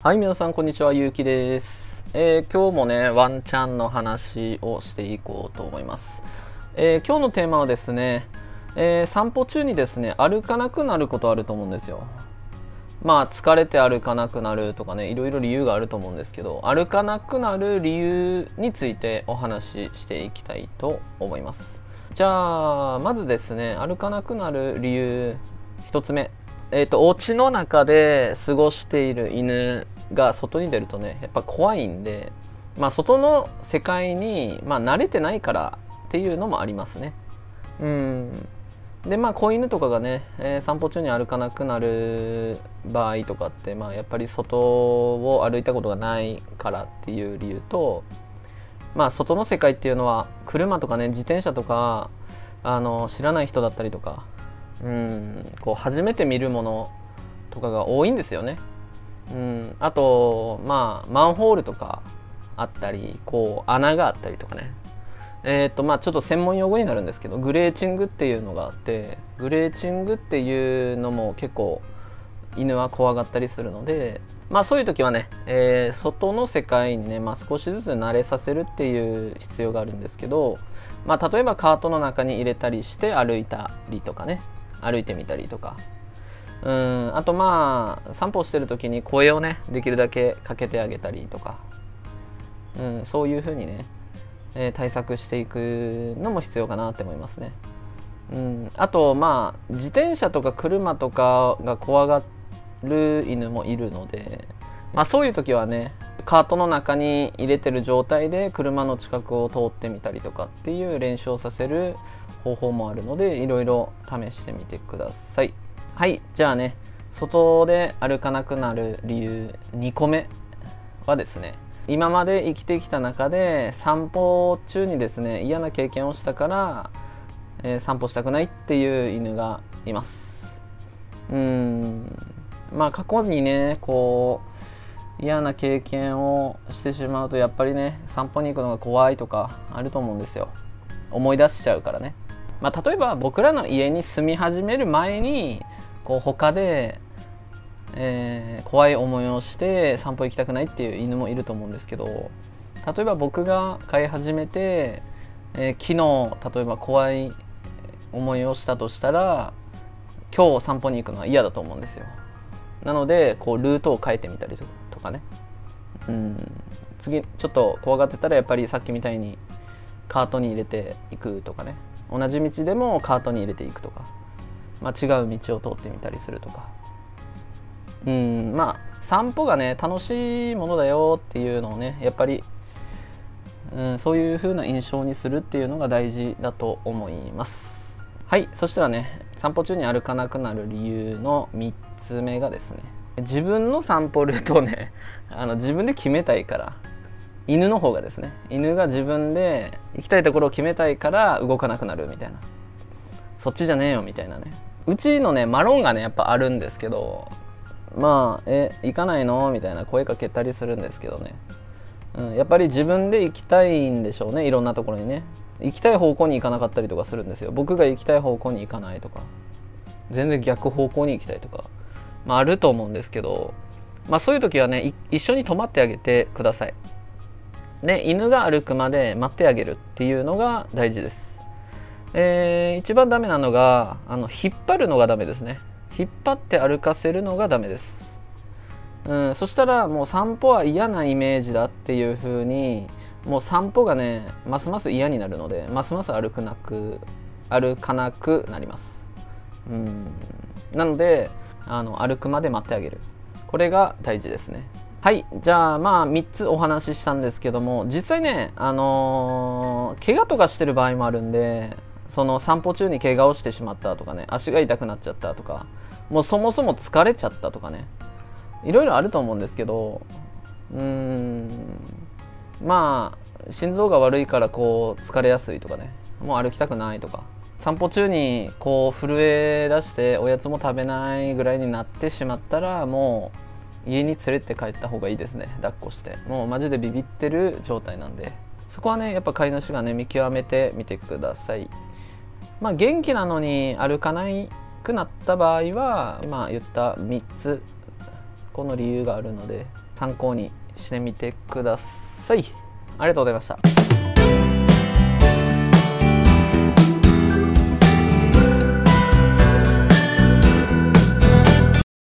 はい、皆さんこんにちは、ゆうきです。今日もね、ワンチャンの話をしていこうと思います。今日のテーマはですね、散歩中にですね、歩かなくなることあると思うんですよ。まあ、疲れて歩かなくなるとかね、いろいろ理由があると思うんですけど、歩かなくなる理由についてお話ししていきたいと思います。じゃあ、まずですね、歩かなくなる理由、一つ目。お家の中で過ごしている犬が外に出るとね、やっぱ怖いんで、まあ、外の世界に、まあ、慣れてないからっていうのもありますね。うん。で、まあ、子犬とかがね、散歩中に歩かなくなる場合とかって、まあ、やっぱり外を歩いたことがないからっていう理由と、まあ、外の世界っていうのは車とかね、自転車とか知らない人だったりとか、こう初めて見るものとかが多いんですよね。あと、まあ、マンホールとかあったり、こう穴があったりとかね。まあ、ちょっと専門用語になるんですけど、グレーチングっていうのがあって、グレーチングっていうのも結構犬は怖がったりするので、まあ、そういう時はね、外の世界にね、まあ、少しずつ慣れさせるっていう必要があるんですけど、まあ、例えばカートの中に入れたりして歩いたりとかね、歩いてみたりとか、あと、まあ、散歩してる時に声をね、できるだけかけてあげたりとか、そういう風にね、対策していくのも必要かなって思いますね。あと、まあ、自転車とか車とかが怖がる犬もいるので、まあ、そういう時はね、カートの中に入れてる状態で車の近くを通ってみたりとかっていう練習をさせる方法もあるので、いろいろ試してみてください。はい、じゃあね、外で歩かなくなる理由2個目はですね、今まで生きてきた中で散歩中にですね、嫌な経験をしたから、散歩したくないっていう犬がいます。まあ、過去にね、こう嫌な経験をしてしまうと、やっぱりね、散歩に行くのが怖いとかあると思うんですよ。思い出しちゃうからね。まあ、例えば僕らの家に住み始める前に、こう他で、怖い思いをして散歩行きたくないっていう犬もいると思うんですけど、例えば僕が飼い始めて、昨日例えば怖い思いをしたとしたら、今日散歩に行くのは嫌だと思うんですよ。なので、こうルートを変えてみたりとかね、次ちょっと怖がってたら、やっぱりさっきみたいにカートに入れていくとかね、同じ道でもカートに入れていくとか、まあ、違う道を通ってみたりするとか、まあ、散歩がね、楽しいものだよっていうのをね、やっぱり、そういう風な印象にするっていうのが大事だと思います。はい、そしたらね、散歩中に歩かなくなる理由の3つ目がですね、自分の散歩ルートをね、自分で決めたいから、犬の方がですね、犬が自分で行きたいところを決めたいから動かなくなるみたいな、そっちじゃねえよみたいなね。うちのね、マロンがね、やっぱあるんですけど、まあ、行かないのみたいな声かけたりするんですけどね、やっぱり自分で行きたいんでしょうね。いろんなところにね、行きたい方向に行かなかったりとかするんですよ。僕が行きたい方向に行かないとか、全然逆方向に行きたいとか、まあ、あると思うんですけど、まあ、そういう時はね、一緒に止まってあげてください。で、犬が歩くまで待ってあげるっていうのが大事です。一番ダメなのが、引っ張るのがダメですね。引っ張って歩かせるのがダメです。そしたら、もう散歩は嫌なイメージだっていう風に、もう散歩がね、ますます嫌になるので、ますます歩かなくなります。なので、歩くまで待ってあげる、これが大事ですね。はい、じゃあ、まあ、3つお話ししたんですけども、実際ね、怪我とかしてる場合もあるんで、その散歩中に怪我をしてしまったとかね、足が痛くなっちゃったとか、もうそもそも疲れちゃったとかね、いろいろあると思うんですけど、まあ、心臓が悪いからこう疲れやすいとかね、もう歩きたくないとか、散歩中にこう震え出しておやつも食べないぐらいになってしまったら、もう家に連れて帰った方がいいですね。抱っこして、もうマジでビビってる状態なんで、そこはね、やっぱ飼い主がね、見極めてみてください。まあ、元気なのに歩かなくなった場合は、今言った3つ、この理由があるので、参考にしてみてください。ありがとうございました。